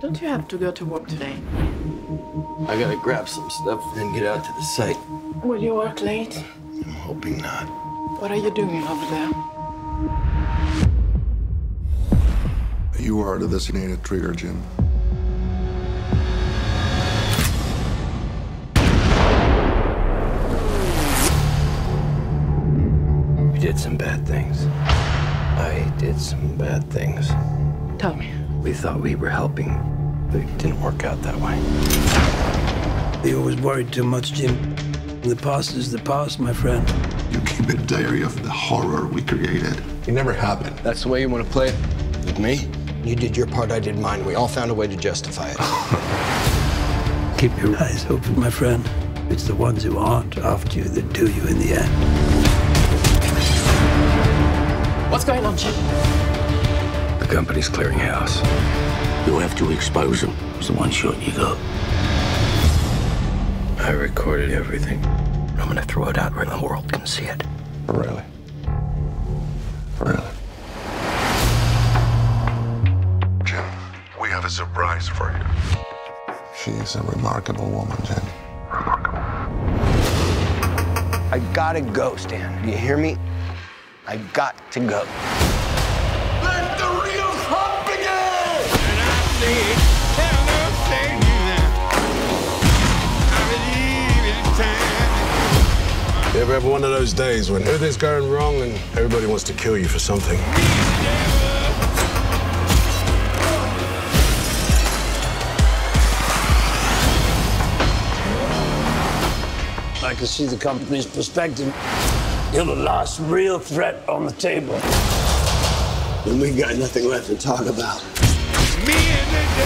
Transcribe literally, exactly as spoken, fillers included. Don't you have to go to work today? I gotta grab some stuff and get out to the site. Will you work late? I'm hoping not. What are you doing over there? You are the designated trigger, Jim. We did some bad things. I did some bad things. Tell me. We thought we were helping, but it didn't work out that way. You always worried too much, Jim. The past is the past, my friend. You keep a diary of the horror we created. It never happened. That's the way you want to play it? With me? You did your part, I did mine. We all found a way to justify it. Keep your eyes open, my friend. It's the ones who aren't after you that do you in the end. What's going on, Jim? The company's clearing house. You have to expose him. It's the one shot you got. I recorded everything. I'm gonna throw it out where the world can see it. Really? Really? Jim, we have a surprise for you. She is a remarkable woman, Jim. Remarkable. I gotta go, Stan. Do you hear me? I got to go. You ever have one of those days when everything's going wrong and everybody wants to kill you for something? I can see the company's perspective. You're the last real threat on the table. And we got nothing left to talk about. Me and